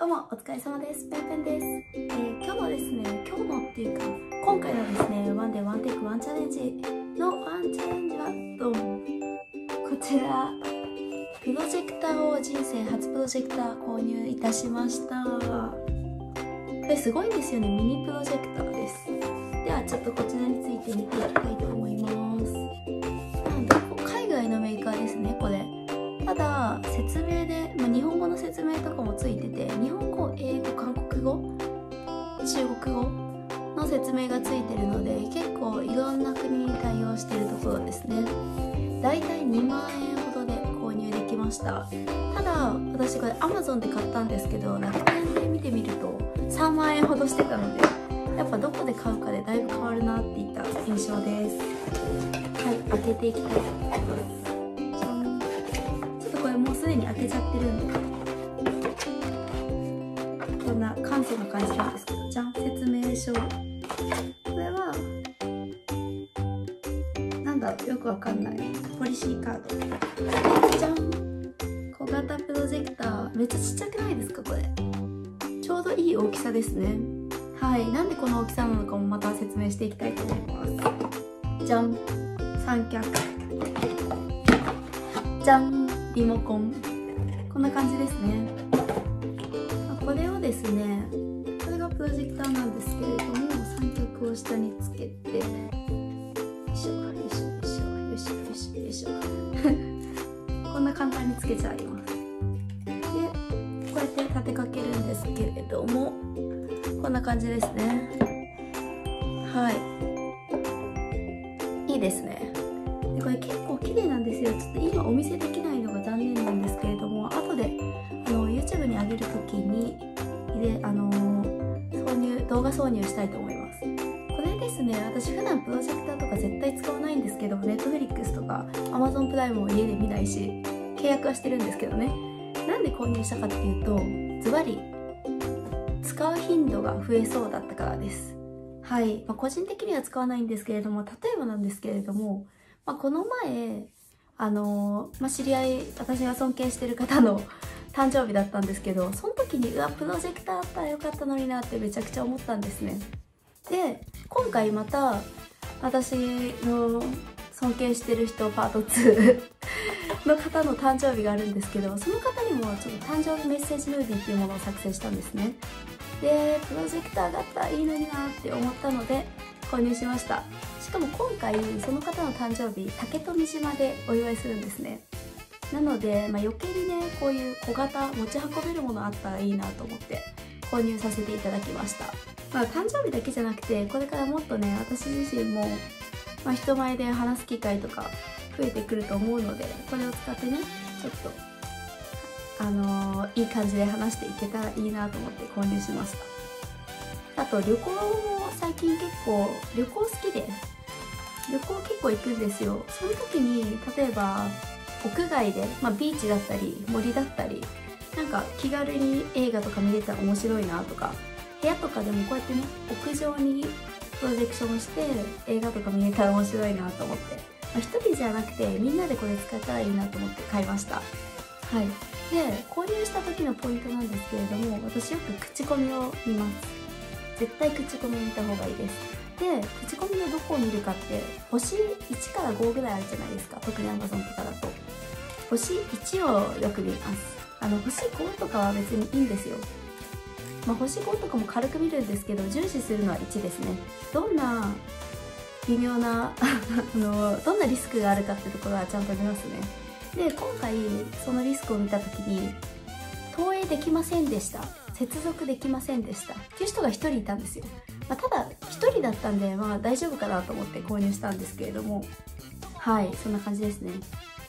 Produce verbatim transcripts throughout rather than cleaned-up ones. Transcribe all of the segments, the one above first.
どうもお疲れ様です。ペンペンです。えー、今日のですね、今日のっていうか今回のですね、ワンデーワンテイクワンチャレンジのワンチャレンジはどうもこちらプロジェクターを人生初プロジェクター購入いたしました。これすごいんですよね、ミニプロジェクターです。ではちょっとこちらについて見ていきたいと思います。なんで海外のメーカーですね、これ。ただ説明で、まあ、日本語の説明とかもついてて、日本語、英語、韓国語、中国語の説明がついてるので、結構いろんな国に対応してるところですね。だいたいにまんえんほどで購入できました。ただ私これ アマゾン で買ったんですけど、楽天で見てみるとさんまんえんほどしてたので、やっぱどこで買うかでだいぶ変わるなっていった印象です。はい、開けていきたいと思います。開けちゃってるんで、こんな簡素な感じなんですけど、じゃん、説明書。これはなんだろう、よくわかんないポリシーカード。じゃん、小型プロジェクター。めっちゃちっちゃくないですかこれ。ちょうどいい大きさですね。はい、なんでこの大きさなのかもまた説明していきたいと思います。じゃん、三脚。じゃん、リモコン。こんな感じですね。これをですね、これがプロジェクターなんですけれども、三脚を下につけて、よいしょよいしょよいしょよいしょよいしょこんな簡単につけちゃいます。でこうやって立てかけるんですけれども、こんな感じですね。はい、いいですね。でこれ結構綺麗なんですよ。ちょっと今お見せできないのが残念なんですけれども、後であの ユーチューブ に上げる時にで、あのー、挿入動画挿入したいと思います。これですね、私普段プロジェクターとか絶対使わないんですけど、 ネットフリックス とか アマゾンプライムを家で見ないし、契約はしてるんですけどね。なんで購入したかっていうと、ズバリ使う頻度が増えそうだったからです。はい、まあ、個人的には使わないんですけれども、例えばなんですけれども、まあ、この前、あのーまあ、知り合い、私が尊敬してる方の誕生日だったんですけど、その時にうわプロジェクターあったらよかったのになってめちゃくちゃ思ったんですね。で今回また私の尊敬してる人パートツー の方の誕生日があるんですけど、その方にもちょっと誕生日メッセージムービーっていうものを作成したんですね。でプロジェクターだったらいいのになって思ったので購入しました。しかも今回その方の誕生日、竹富島でお祝いするんですね。なので、まあ、余計にねこういう小型持ち運べるものあったらいいなと思って購入させていただきました。まあ、誕生日だけじゃなくて、これからもっとね私自身も、まあ、人前で話す機会とか増えてくると思うので、これを使ってねちょっとあのー、いい感じで話していけたらいいなと思って購入しました。あと旅行も最近結構旅行好きで、旅行結構行くんですよ。その時に例えば屋外で、まあ、ビーチだったり森だったり、なんか気軽に映画とか見れたら面白いなとか、部屋とかでもこうやってね屋上にプロジェクションして映画とか見れたら面白いなと思って、まあ、ひとりじゃなくてみんなでこれ使ったらいいなと思って買いました。はい。で購入した時のポイントなんですけれども、私よく口コミを見ます。絶対口コミ見た方がいいです。で口コミのどこを見るかって、ほしいちからごぐらいあるじゃないですか、特に アマゾン とかだと。ほしいちをよく見ます。あのほしごとかは別にいいんですよ。まあ、ほしごとかも軽く見るんですけど、重視するのはいちですね。どんな微妙なあのどんなリスクがあるかってところはちゃんと見ますね。で今回そのリスクを見た時に、投影できませんでした、接続できませんでしたっていう人がひとりいたんですよ。まあ、ただひとりだったんで、まあ大丈夫かなと思って購入したんですけれども、はい、そんな感じですね。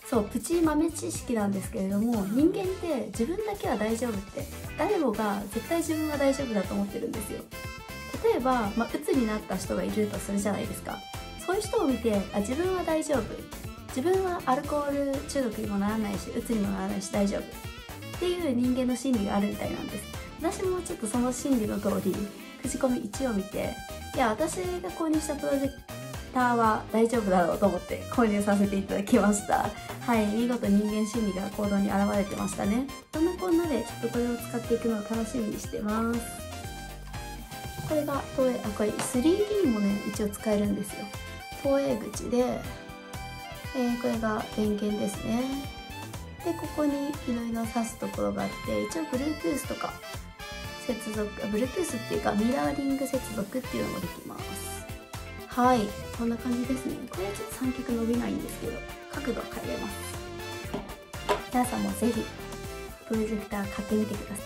そうプチ豆知識なんですけれども、人間って自分だけは大丈夫って、誰もが絶対自分は大丈夫だと思ってるんですよ。例えば、まあ、うつになった人がいるとするじゃないですか。そういう人を見て、あ、自分は大丈夫、自分はアルコール中毒にもならないし、うつにもならないし大丈夫っていう人間の心理があるみたいなんです。私もちょっとその心理の通り口コミいちを見て、いや私が購入したプロジェクターは大丈夫だろうと思って購入させていただきました。はい、見事人間心理が行動に現れてましたね。そんなこんなでちょっとこれを使っていくのを楽しみにしてます。これが投影、あ、これ スリーディー もね一応使えるんですよ。投影口で、えー、これが電源ですね。でここにいろいろ挿すところがあって、一応 Bluetooth とか接続、 Bluetooth っていうかミラーリング接続っていうのもできます。はい、こんな感じですね。これちょっと三脚伸びないんですけど角度変えれます。皆さんもぜひプロジェクター買ってみてください。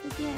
すごい。